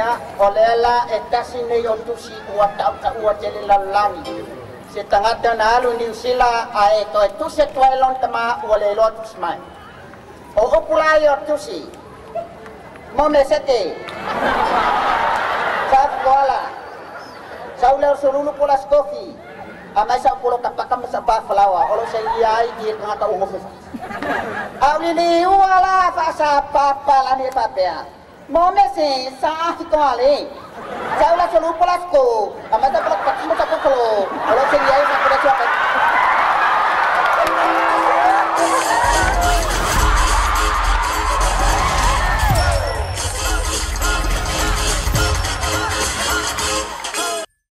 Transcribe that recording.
ya olela etasine yontusi uata uatele lalani setengah dan halu niusila aeto itu setuelon tema olelo tusmai oo pula yontusi momesete sakola sauleu surulu pula skofi amai sa pulo kapakam sa pa flawa olo sei ai di ngata uhofa awili wala fa sa papa lani papea momese sa afikoale saula solo polasko amata polasko mo tapokolo olo se